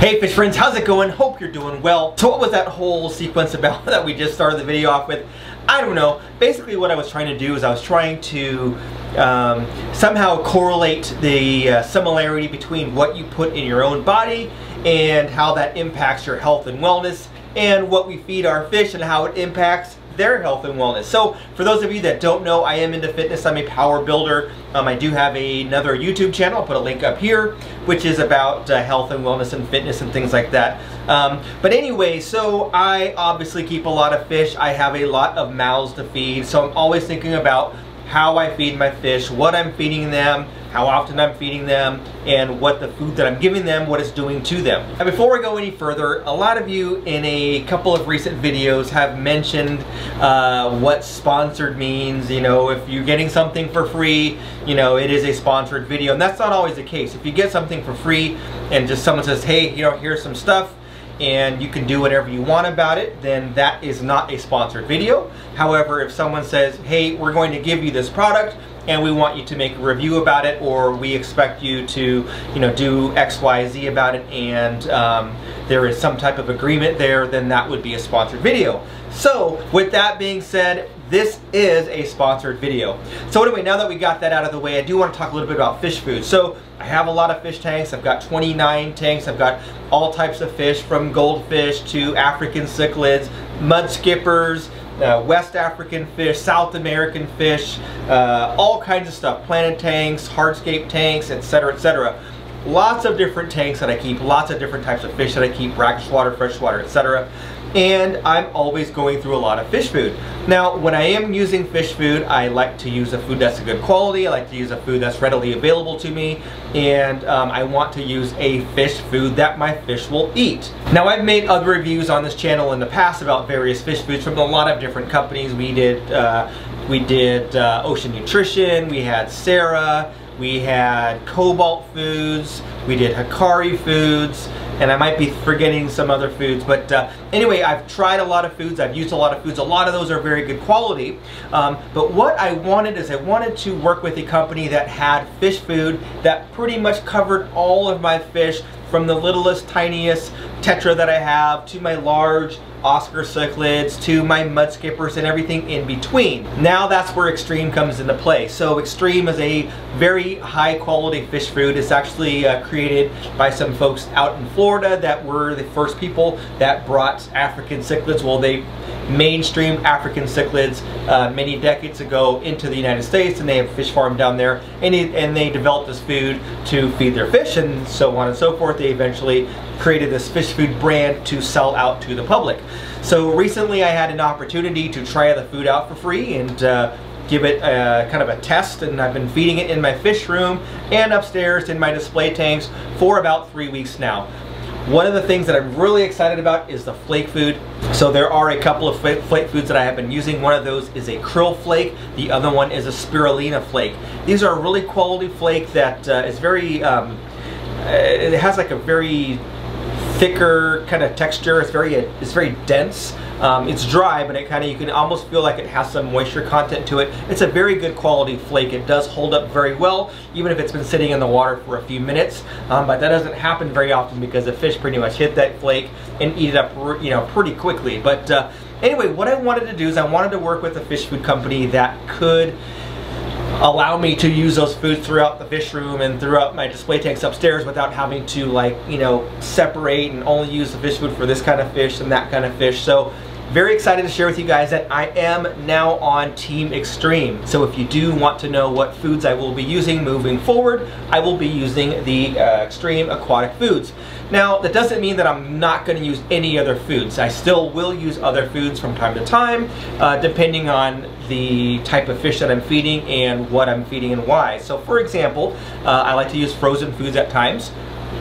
Hey fish friends, how's it going? Hope you're doing well. So what was that whole sequence about that we just started the video off with? I don't know. Basically what I was trying to do is I was trying to somehow correlate the similarity between what you put in your own body and how that impacts your health and wellness, and what we feed our fish and how it impacts their health and wellness. So for those of you that don't know, I am into fitness. I'm a power builder. I do have another YouTube channel. I'll put a link up here, which is about health and wellness and fitness and things like that. But anyway, so I obviously keep a lot of fish. I have a lot of mouths to feed, so I'm always thinking about how I feed my fish, what I'm feeding them, how often I'm feeding them, and what the food that I'm giving them, what it's doing to them. And before we go any further, a lot of you in a couple of recent videos have mentioned what sponsored means. You know, if you're getting something for free, you know, it is a sponsored video, and that's not always the case. If you get something for free and just someone says, hey, you know, here's some stuff, and you can do whatever you want about it, then that is not a sponsored video. However, if someone says, hey, we're going to give you this product, and we want you to make a review about it, or we expect you to, you know, do X, Y, Z about it, and there is some type of agreement there, then that would be a sponsored video. So with that being said, this is a sponsored video. So anyway, now that we got that out of the way, I do want to talk a little bit about fish food. So I have a lot of fish tanks. I've got 29 tanks. I've got all types of fish, from goldfish to African cichlids, mud skippers, West African fish, South American fish, all kinds of stuff, planet tanks, hardscape tanks, etc., etc. Lots of different tanks that I keep, lots of different types of fish that I keep, brackish water, freshwater, etc. And I'm always going through a lot of fish food. Now, when I am using fish food, I like to use a food that's a good quality. I like to use a food that's readily available to me, and I want to use a fish food that my fish will eat. Now, I've made other reviews on this channel in the past about various fish foods from a lot of different companies. We did Ocean Nutrition, we had Sarah, we had Cobalt Foods, we did Hikari Foods, and I might be forgetting some other foods, but anyway, I've tried a lot of foods, I've used a lot of foods, a lot of those are very good quality, but what I wanted is I wanted to work with a company that had fish food that pretty much covered all of my fish, from the littlest, tiniest tetra that I have to my large Oscar cichlids to my mud skippers and everything in between. Now that's where Xtreme comes into play. So Xtreme is a very high quality fish food. It's actually created by some folks out in Florida that were the first people that brought African cichlids, well, they mainstreamed African cichlids many decades ago into the United States, and they have a fish farm down there, and they developed this food to feed their fish and so on and so forth. They eventually created this fish food brand to sell out to the public. So recently I had an opportunity to try the food out for free and give it a, kind of a test, and I've been feeding it in my fish room and upstairs in my display tanks for about 3 weeks now. One of the things that I'm really excited about is the flake food. So there are a couple of flake foods that I have been using. One of those is a krill flake. The other one is a spirulina flake. These are a really quality flake that is very, it has like a very thicker kind of texture. It's very dense. It's dry, but it kind of, you can almost feel like it has some moisture content to it. It's a very good quality flake. It does hold up very well, even if it's been sitting in the water for a few minutes. But that doesn't happen very often because the fish pretty much hit that flake and eat it up, you know, pretty quickly. But anyway, what I wanted to do is I wanted to work with a fish food company that could allow me to use those foods throughout the fish room and throughout my display tanks upstairs without having to, like, you know, separate and only use the fish food for this kind of fish and that kind of fish. So very excited to share with you guys that I am now on Team Xtreme. So if you do want to know what foods I will be using moving forward, I will be using the Xtreme Aquatic Foods. Now, that doesn't mean that I'm not going to use any other foods. I still will use other foods from time to time, depending on the type of fish that I'm feeding and what I'm feeding and why. So for example, I like to use frozen foods at times.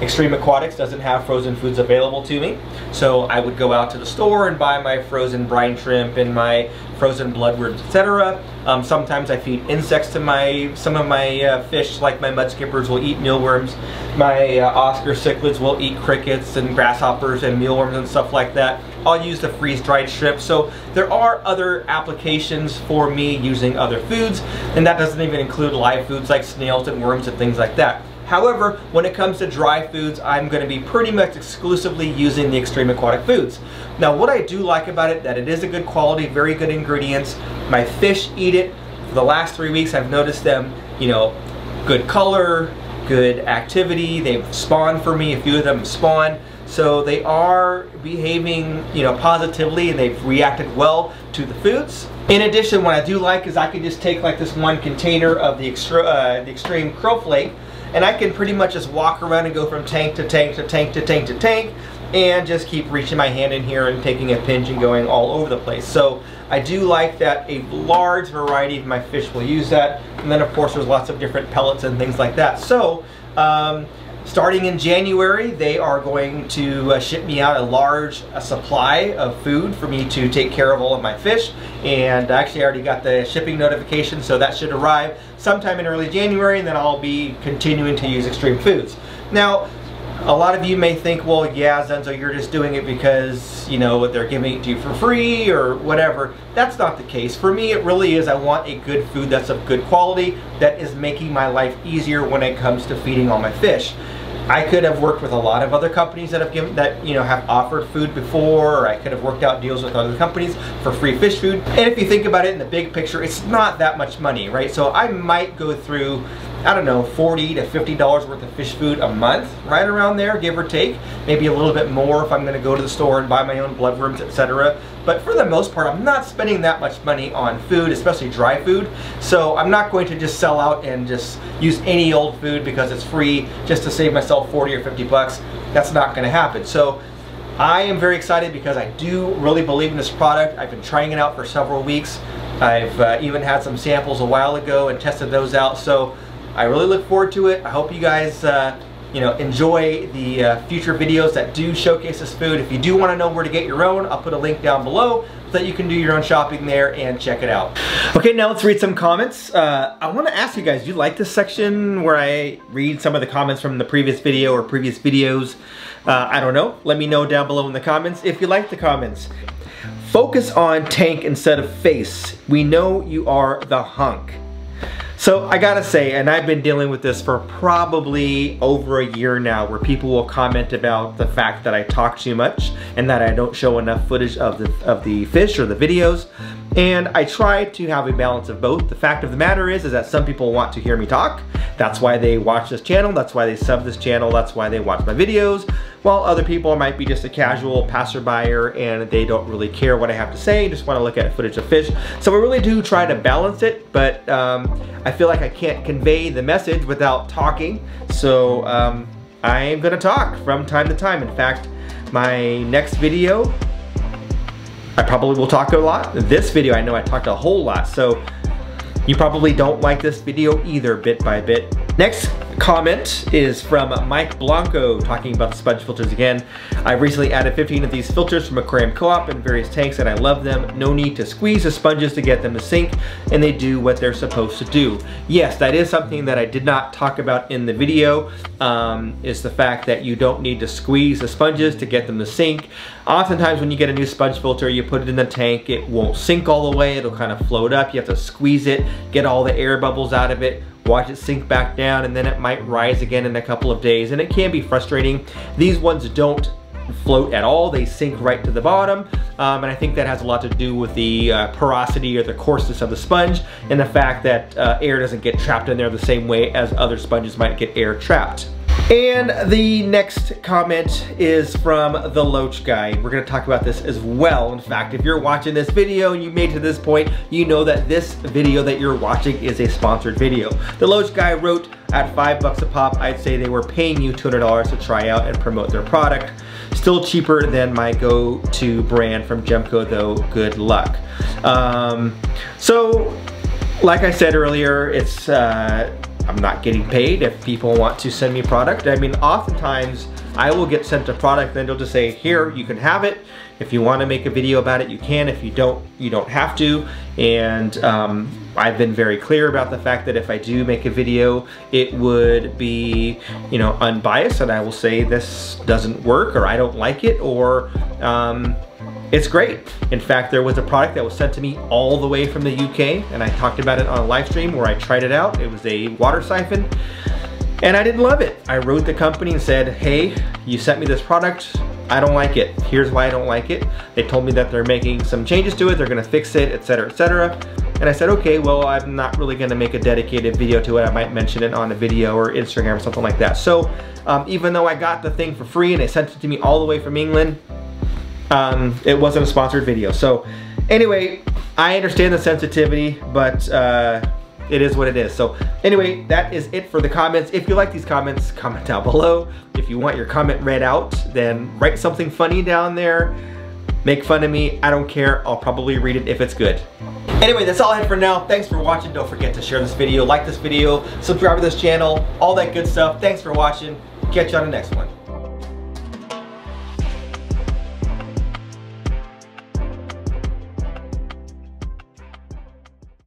Xtreme Aquatics doesn't have frozen foods available to me, so I would go out to the store and buy my frozen brine shrimp and my frozen bloodworms, etc. Sometimes I feed insects to some of my fish, like my mud skippers will eat mealworms, my Oscar cichlids will eat crickets and grasshoppers and mealworms and stuff like that. I'll use the freeze-dried shrimp, so there are other applications for me using other foods, and that doesn't even include live foods like snails and worms and things like that. However, when it comes to dry foods, I'm going to be pretty much exclusively using the Xtreme Aquatic Foods. Now, what I do like about it, that it is a good quality, very good ingredients. My fish eat it. For the last 3 weeks, I've noticed them, you know, good color, good activity. They've spawned for me. A few of them spawned. So they are behaving, you know, positively, and they've reacted well to the foods. In addition, what I do like is I can just take like this one container of the Xtreme Crowflake, and I can pretty much just walk around and go from tank to tank to tank to tank to tank, and just keep reaching my hand in here and taking a pinch and going all over the place. So I do like that a large variety of my fish will use that. And then of course there's lots of different pellets and things like that. So starting in January, they are going to ship me out a large supply of food for me to take care of all of my fish. And actually I already got the shipping notification, so that should arrive sometime in early January, and then I'll be continuing to use Xtreme Foods. Now, a lot of you may think, well, yeah, Zenzo, you're just doing it because, you know, what they're giving it to you for free or whatever. That's not the case. For me, it really is I want a good food that's of good quality, that is making my life easier when it comes to feeding all my fish. I could have worked with a lot of other companies that have given, that, you know, have offered food before, or I could have worked out deals with other companies for free fish food. And if you think about it in the big picture, it's not that much money, right? So I might go through, I don't know, $40 to $50 worth of fish food a month, right around there, give or take. Maybe a little bit more if I'm going to go to the store and buy my own bloodworms, etc. But for the most part, I'm not spending that much money on food, especially dry food. So I'm not going to just sell out and just use any old food because it's free just to save myself $40 or $50. That's not going to happen. So I am very excited because I do really believe in this product. I've been trying it out for several weeks. I've even had some samples a while ago and tested those out. So I really look forward to it. I hope you guys you know, enjoy the future videos that do showcase this food. If you do want to know where to get your own, I'll put a link down below so that you can do your own shopping there and check it out. Okay, now let's read some comments. I want to ask you guys, do you like this section where I read some of the comments from the previous video or previous videos? I don't know. Let me know down below in the comments if you like the comments. Focus on tank instead of face. We know you are the hunk. So I gotta say, and I've been dealing with this for probably over a year now, where people will comment about the fact that I talk too much and that I don't show enough footage of the fish or the videos. And I try to have a balance of both. The fact of the matter is that some people want to hear me talk. That's why they watch this channel. That's why they sub this channel. That's why they watch my videos. While other people might be just a casual passerby and they don't really care what I have to say, just want to look at footage of fish. So we really do try to balance it, but I feel like I can't convey the message without talking. So I am gonna talk from time to time. In fact, my next video, I probably will talk a lot. This video, I know I talked a whole lot, so you probably don't like this video either, bit by bit. Next comment is from Mike Blanco, talking about the sponge filters again. I recently added 15 of these filters from Aquarium Co-op in various tanks, and I love them. No need to squeeze the sponges to get them to sink, and they do what they're supposed to do. Yes, that is something that I did not talk about in the video, is the fact that you don't need to squeeze the sponges to get them to sink. Oftentimes when you get a new sponge filter, you put it in the tank, it won't sink all the way, it'll kind of float up. You have to squeeze it, get all the air bubbles out of it, watch it sink back down, and then it might rise again in a couple of days, and it can be frustrating. These ones don't float at all, they sink right to the bottom, and I think that has a lot to do with the porosity or the coarseness of the sponge, and the fact that air doesn't get trapped in there the same way as other sponges might get air trapped. And the next comment is from The Loach Guy. We're gonna talk about this as well. In fact, if you're watching this video and you made it to this point, you know that this video that you're watching is a sponsored video. The Loach Guy wrote, at $5 a pop, I'd say they were paying you $200 to try out and promote their product. Still cheaper than my go-to brand from Jemco though, good luck. So, like I said earlier, it's, I'm not getting paid. If people want to send me product, I mean, oftentimes I will get sent a product, then they'll just say, here, you can have it. If you want to make a video about it, you can. If you don't, you don't have to. And I've been very clear about the fact that if I do make a video, it would be, you know, unbiased, and I will say this doesn't work, or I don't like it, or it's great. In fact, there was a product that was sent to me all the way from the UK, and I talked about it on a live stream where I tried it out. It was a water siphon. And I didn't love it. I wrote the company and said, hey, you sent me this product. I don't like it. Here's why I don't like it. They told me that they're making some changes to it. They're gonna fix it, et cetera, et cetera. And I said, okay, well, I'm not really gonna make a dedicated video to it. I might mention it on a video or Instagram or something like that. So even though I got the thing for free and they sent it to me all the way from England, it wasn't a sponsored video. So anyway, I understand the sensitivity, but it is what it is. So anyway, that is it for the comments. If you like these comments, comment down below. If you want your comment read out, then write something funny down there. Make fun of me, I don't care. I'll probably read it if it's good. Anyway, that's all I had for now. Thanks for watching. Don't forget to share this video, like this video, subscribe to this channel, all that good stuff. Thanks for watching. Catch you on the next one.